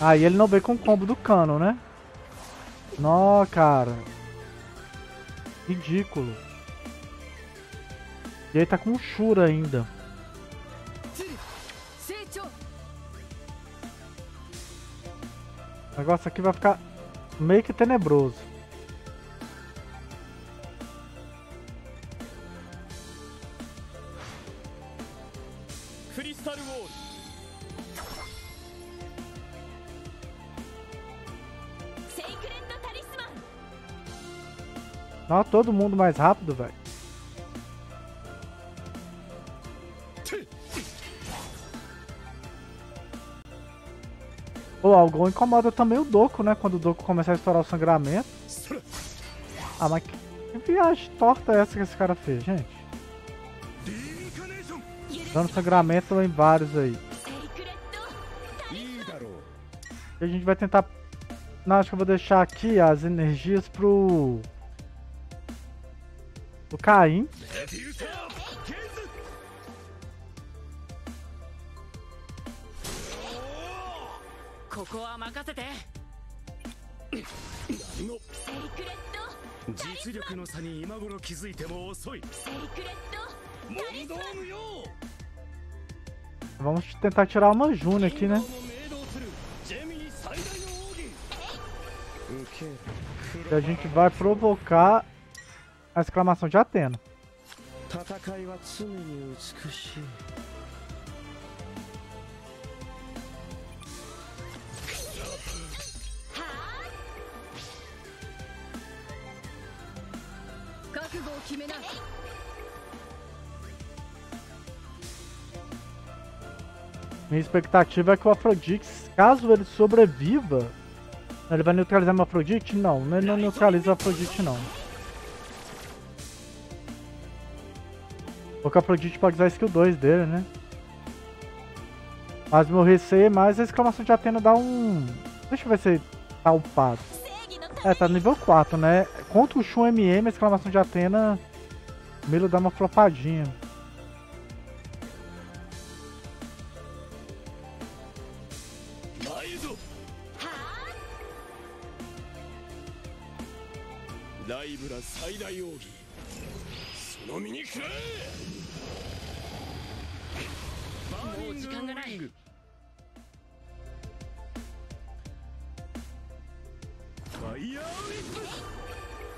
Ah, e ele não veio com o combo do cano, né? Nó, cara. Ridículo. E ele tá com o Shura ainda. O negócio aqui vai ficar meio que tenebroso. Não, todo mundo mais rápido, velho. O Algol incomoda também o Dohko, né? Quando o Dohko começar a estourar o sangramento. Ah, mas que viagem torta é essa que esse cara fez, gente? Dando sangramento em vários aí. E a gente vai tentar... Não, acho que eu vou deixar aqui as energias pro... O Caim. Vamos tentar tirar uma Juni aqui, né? E a gente vai provocar a exclamação de Atena. Minha expectativa é que o Afrodite, caso ele sobreviva, ele vai neutralizar o Afrodite? Não, ele não neutraliza o Afrodite não. Porque o Afrodite pode usar a skill 2 dele, né? Mas meu receio é mais a exclamação de Atena dá um... Deixa eu ver se tá upado. É, tá no nível 4, né? Contra o Shun MM, a exclamação de Atena... Milo dá uma flopadinha.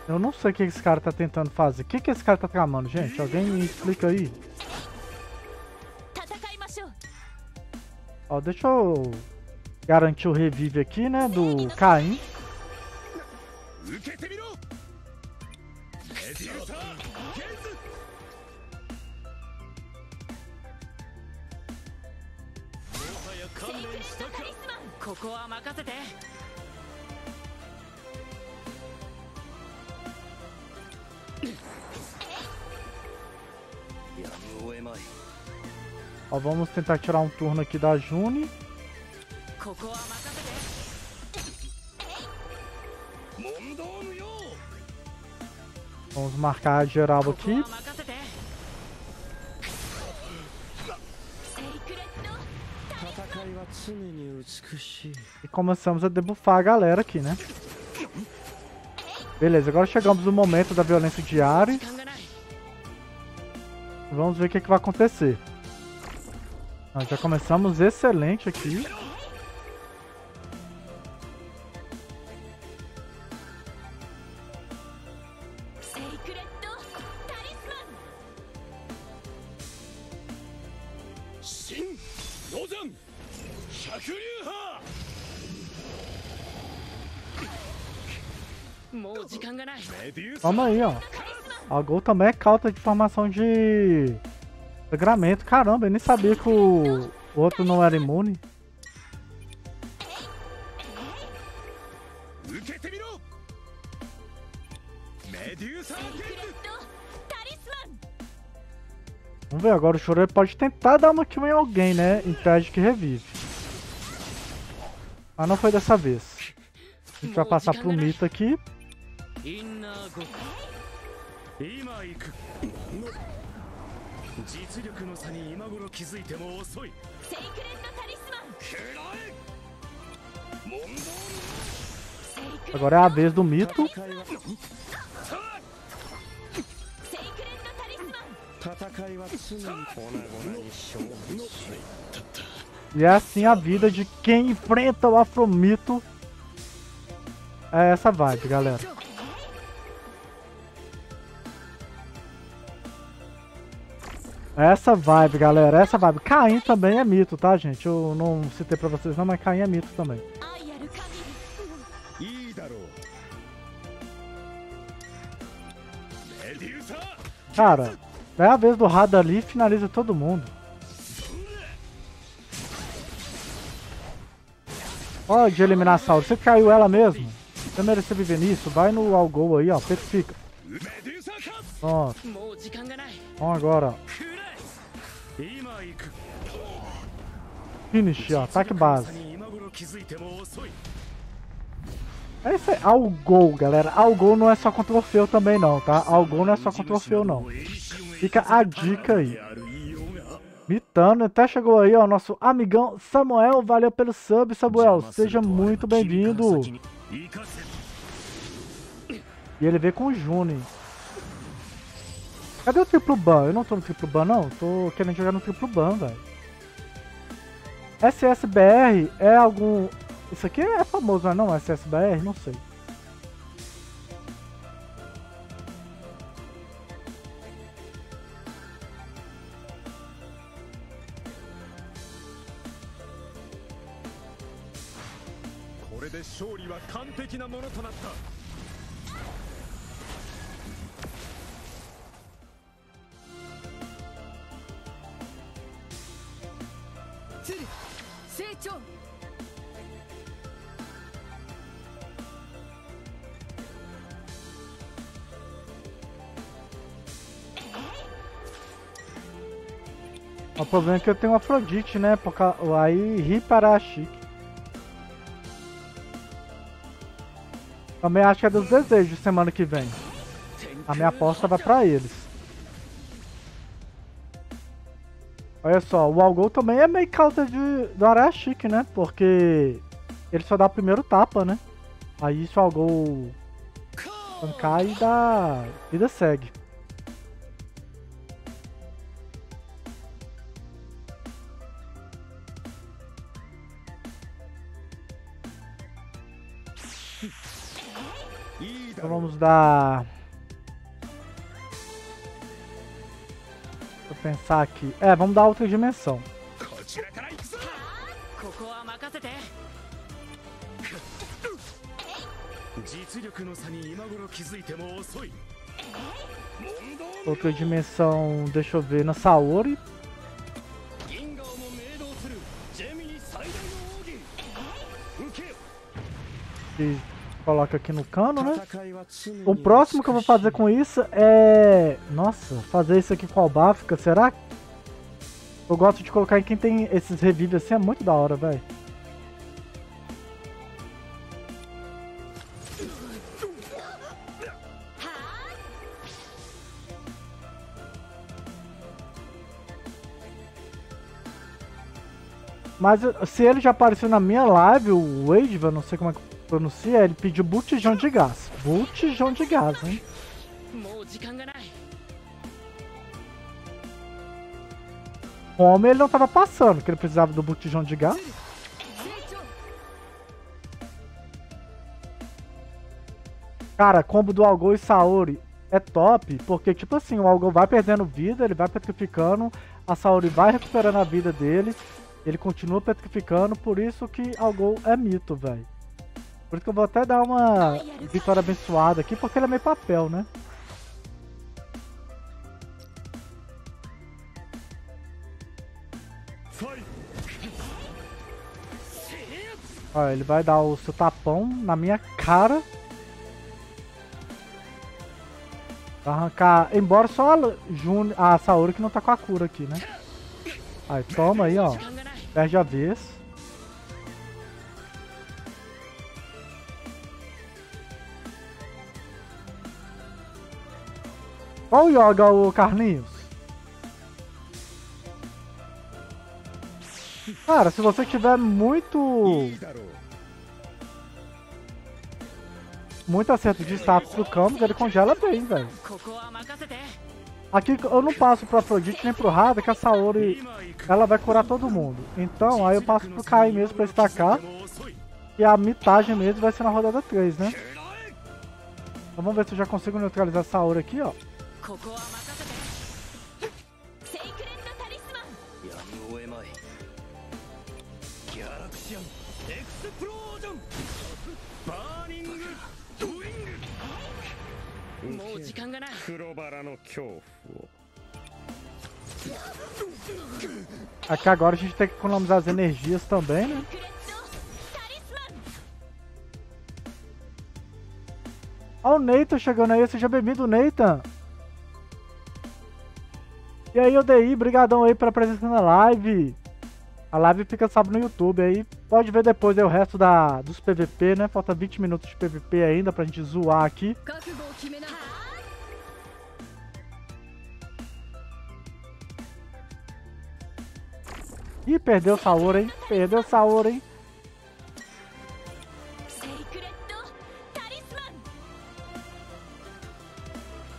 Eu não sei o que esse cara tá tentando fazer. O que esse cara tá tramando, gente? Alguém me explica aí. Ó, deixa eu garantir o revive aqui, né? Do Caim. Ó, vamos tentar tirar um turno aqui da Juni. Vamos marcar a geral aqui. E começamos a debufar a galera aqui, né? Beleza, agora chegamos no momento da violência de Ares. Vamos ver o que, que vai acontecer. Nós já começamos excelente aqui. Toma aí, ó. A Gol também é cauta de formação de sangramento. Caramba, eu nem sabia que o outro não era imune. Vamos ver, agora o Choro pode tentar dar uma kill em alguém, né? Impede que revive. Mas não foi dessa vez. A gente vai passar pro Mito aqui. Agora é a vez do Mito. E é assim a vida de quem enfrenta o Afromito. É essa vibe, galera. Essa vibe, galera. Essa vibe. Caim também é mito, tá, gente? Eu não citei pra vocês não, mas Caim é mito também. Cara, é a vez do Hada ali e finaliza todo mundo. Ó, de eliminar Saori. Você caiu ela mesmo? Você mereceu viver nisso? Vai no Algol aí, ó. Petrifica. Pronto. Vamos agora, ó. Finish, ó. Ataque base. É isso aí, Algol, galera. Algol não é só contra o Orfeu também não, tá? Algol não é só contra o Orfeu não. Fica a dica aí. Mitando, até chegou aí, ó, nosso amigão Samuel. Valeu pelo sub, Samuel. Seja muito bem-vindo. E ele veio com o Juni. Cadê o triplo ban? Eu não tô no triplo ban, não. Tô querendo jogar no triplo ban, velho. SSBR é algum... Isso aqui é famoso, não é? SSBR? Não sei. O problema é que eu tenho Afrodite, né? Porque aí ri para a Chique. Também acho que é dos desejos semana que vem. A minha aposta vai pra eles. Olha só, o Algol também é meio causa do Arayashiki, né? Porque ele só dá o primeiro tapa, né? Aí se o Algol tancar e dá... vida segue. Então vamos dar... Vou pensar aqui... É, vamos dar outra dimensão. Outra dimensão, deixa eu ver, na Saori. E... coloca aqui no cano, né? O próximo que eu vou fazer com isso é... Nossa, fazer isso aqui com a Albafica, será? Eu gosto de colocar em quem tem esses revives assim, é muito da hora, velho. Mas se ele já apareceu na minha live, o Wade, eu não sei como é que... pronuncia, ele pediu botijão de gás. Botijão de gás, hein? Como ele não tava passando, que ele precisava do botijão de gás. Cara, combo do Algol e Saori é top, porque tipo assim, o Algol vai perdendo vida, ele vai petrificando, a Saori vai recuperando a vida dele, ele continua petrificando, por isso que Algol é mito, velho. Por isso que eu vou até dar uma vitória abençoada aqui, porque ele é meio papel, né? Olha, ele vai dar o seu tapão na minha cara. Vai arrancar... Embora só a Saori que não tá com a cura aqui, né? Aí, toma aí, ó. Perde a vez. Olha o Yoga, o Carninhos. Cara, se você tiver muito acerto de status do Campos, ele congela bem, velho. Aqui eu não passo pro Afrodite nem pro Hada, que a Saori ela vai curar todo mundo. Então, aí eu passo pro Kai mesmo pra estacar. E a mitagem mesmo vai ser na rodada 3, né? Então vamos ver se eu já consigo neutralizar a Saori aqui, ó. Aqui agora a gente tem que economizar as energias também, né? Olha o Nathan chegando aí, seja bem-vindo, Nathan! E aí, UDI, brigadão aí pela presença na live! A live fica sábado no YouTube aí, pode ver depois aí o resto dos PVP, né? Falta 20 minutos de PVP ainda pra gente zoar aqui. Ih, perdeu o Saori, hein? Perdeu o Saori, hein?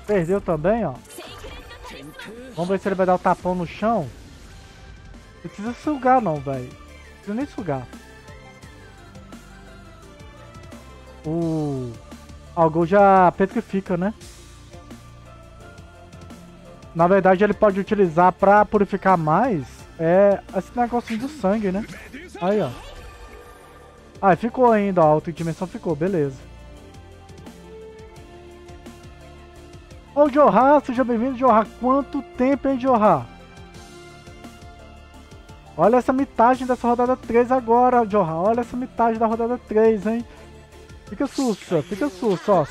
Perdeu também, ó. Vamos ver se ele vai dar o tapão no chão. Não precisa sugar não, velho. Não precisa nem sugar. O Algol já petrifica, né? Na verdade, ele pode utilizar pra purificar mais esse negocinho do sangue, né? Aí, ó. Aí ficou ainda, ó. A outra dimensão ficou, beleza. Ô, Joha, seja bem-vindo, Joha. Quanto tempo, hein, Joha? Olha essa mitagem dessa rodada 3 agora, Joha. Olha essa mitagem da rodada 3, hein? Fica sussa, ó.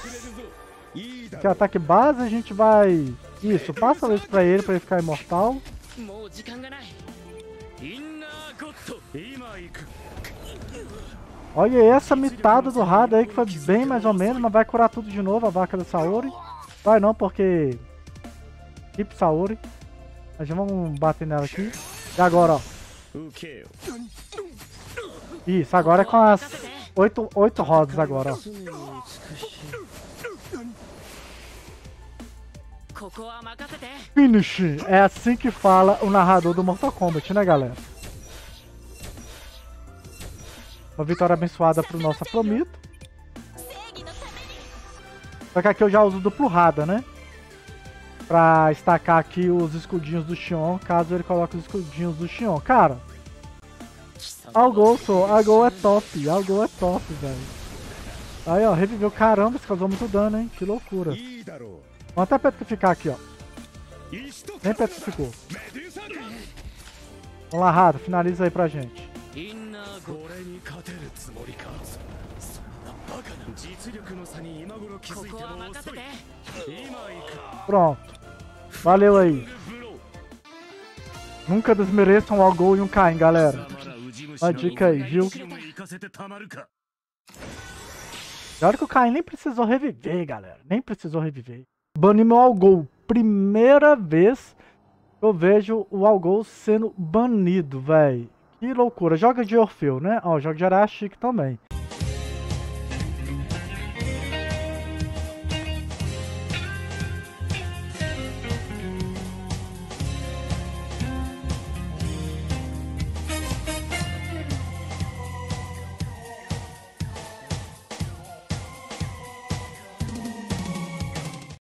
Que ataque base, a gente vai... Isso, passa a luz pra ele ficar imortal. Olha essa mitada do Hada aí, que foi bem mais ou menos, mas vai curar tudo de novo, a vaca da Saori. Vai não, porque... Kipsauri. Nós já vamos bater nela aqui. E agora, ó. Isso, agora é com as 8 rodas agora, ó. Finish! É assim que fala o narrador do Mortal Kombat, né, galera? Uma vitória abençoada pro nosso Prometo. Só que aqui eu já uso duplo Hada, né? Pra estacar aqui os escudinhos do Xion, caso ele coloque os escudinhos do Xion. Cara, Algol é top, Algol é top, velho. Aí, ó, reviveu. Caramba, isso causou muito dano, hein? Que loucura. Vamos até petrificar aqui, ó. Nem petrificou. Vamos lá, Hada, finaliza aí pra gente. Pronto. Valeu aí. Nunca desmereçam um Algol e um Caim, galera. Uma dica aí, viu? Claro que o Caim nem precisou reviver, galera. Nem precisou reviver. Bani meu Algol. Primeira vez eu vejo o Algol sendo banido, velho. Que loucura. Joga de Orfeu, né? Ó, joga de Arayashiki também.